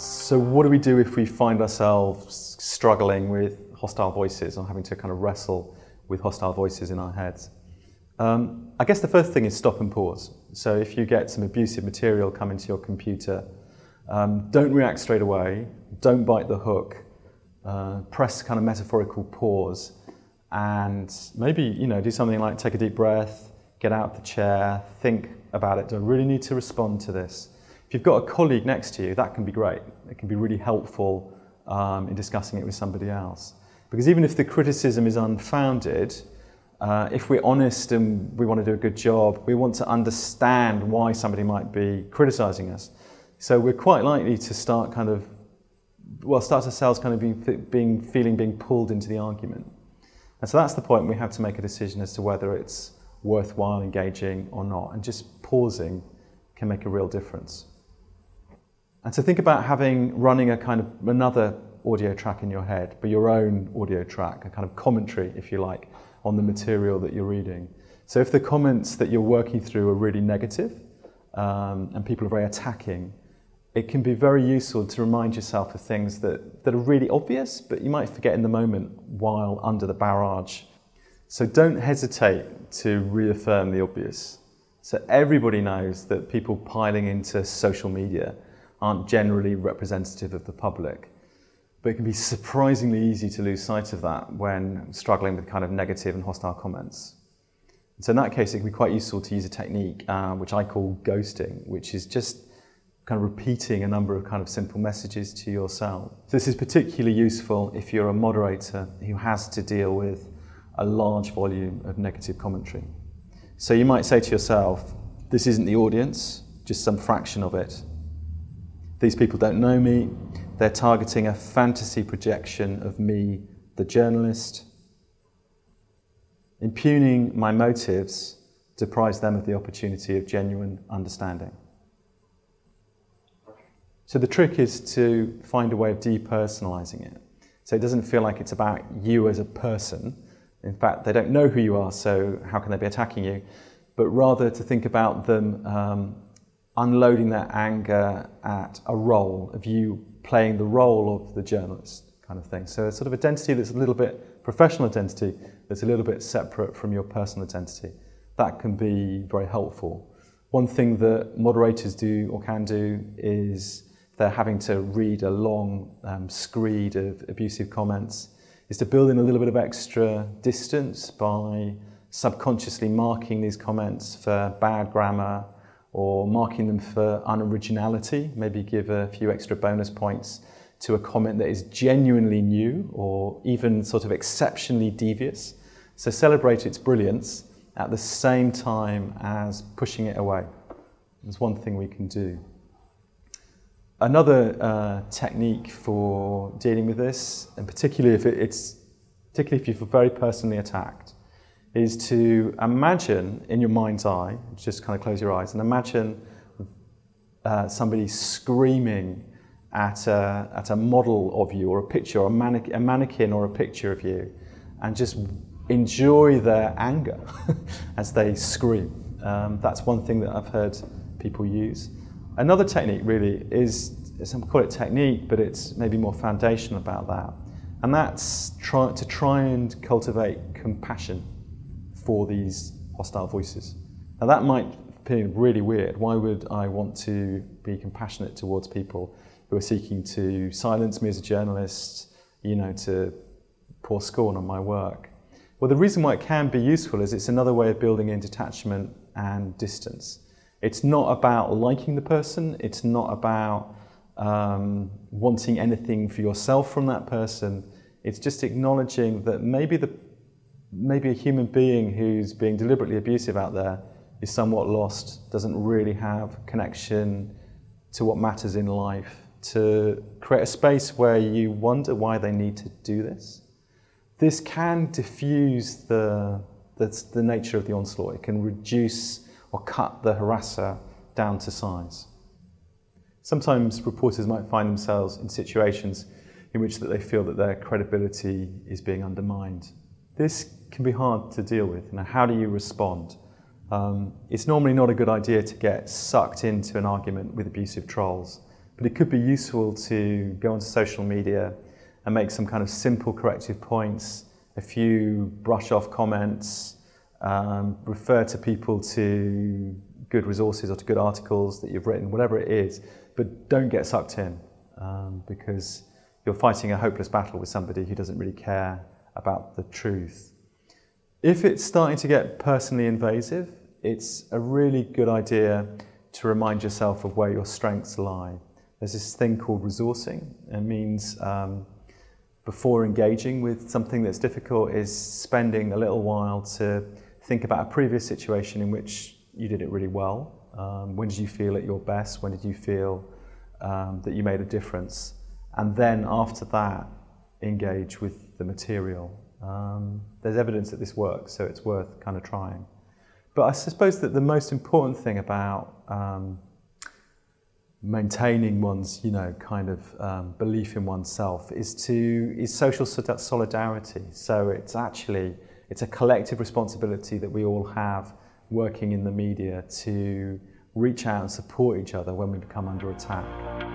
So what do we do if we find ourselves struggling with hostile voices or having to kind of wrestle with hostile voices in our heads? I guess the first thing is stop and pause. So if you get some abusive material come into your computer, don't react straight away, don't bite the hook, press kind of metaphorical pause, and maybe, you know, do something like take a deep breath, get out the chair, think about it. Do I really need to respond to this? If you've got a colleague next to you, that can be great. It can be really helpful in discussing it with somebody else. Because even if the criticism is unfounded, if we're honest and we want to do a good job, we want to understand why somebody might be criticizing us. So we're quite likely to start kind of, well, start ourselves kind of being pulled into the argument. And so that's the point we have to make a decision as to whether it's worthwhile engaging or not. And just pausing can make a real difference. And so think about running a kind of another audio track in your head, but your own audio track, a kind of commentary, if you like, on the material that you're reading. So if the comments that you're working through are really negative and people are very attacking, it can be very useful to remind yourself of things that are really obvious, but you might forget in the moment while under the barrage. So don't hesitate to reaffirm the obvious. So everybody knows that people piling into social media aren't generally representative of the public. But it can be surprisingly easy to lose sight of that when struggling with kind of negative and hostile comments. So in that case, it can be quite useful to use a technique which I call ghosting, which is just kind of repeating a number of kind of simple messages to yourself. This is particularly useful if you're a moderator who has to deal with a large volume of negative commentary. So you might say to yourself, this isn't the audience, just some fraction of it. These people don't know me. They're targeting a fantasy projection of me, the journalist. Impugning my motives deprives them of the opportunity of genuine understanding. So the trick is to find a way of depersonalizing it. So it doesn't feel like it's about you as a person. In fact, they don't know who you are, so how can they be attacking you? But rather to think about them unloading their anger at a role of you playing the role of the journalist kind of thing. So it's sort of identity that's a little bit professional identity, that's a little bit separate from your personal identity. That can be very helpful. One thing that moderators do or can do is they're having to read a long screed of abusive comments, is to build in a little bit of extra distance by subconsciously marking these comments for bad grammar, or marking them for unoriginality. Maybe give a few extra bonus points to a comment that is genuinely new or even sort of exceptionally devious. So celebrate its brilliance at the same time as pushing it away. That's one thing we can do. Another technique for dealing with this, and particularly if you feel very personally attacked, is to imagine in your mind's eye, just kind of close your eyes and imagine somebody screaming at a model of you or a picture or a mannequin or a picture of you, and just enjoy their anger as they scream. That's one thing that I've heard people use. Another technique really is, some call it technique, but it's maybe more foundational about that. And that's to try and cultivate compassion for these hostile voices. Now that might appear really weird. Why would I want to be compassionate towards people who are seeking to silence me as a journalist, you know, to pour scorn on my work? Well, the reason why it can be useful is it's another way of building in detachment and distance. It's not about liking the person. It's not about wanting anything for yourself from that person. It's just acknowledging that maybe a human being who's being deliberately abusive out there is somewhat lost, doesn't really have connection to what matters in life, to create a space where you wonder why they need to do this. This can diffuse the nature of the onslaught. It can reduce or cut the harasser down to size. Sometimes reporters might find themselves in situations in which they feel that their credibility is being undermined. This can be hard to deal with. Now, how do you respond? It's normally not a good idea to get sucked into an argument with abusive trolls, But it could be useful to go onto social media and make some kind of simple corrective points, a few brush-off comments, refer to people to good resources or to good articles that you've written, whatever it is, but don't get sucked in because you're fighting a hopeless battle with somebody who doesn't really care about the truth. If it's starting to get personally invasive, it's a really good idea to remind yourself of where your strengths lie. There's this thing called resourcing. It means before engaging with something that's difficult is spending a little while to think about a previous situation in which you did it really well. When did you feel at your best? When did you feel that you made a difference? And then after that, engage with the material. There's evidence that this works, so it's worth kind of trying. But I suppose that the most important thing about maintaining one's, kind of belief in oneself is social solidarity. So it's a collective responsibility that we all have working in the media to reach out and support each other when we become under attack.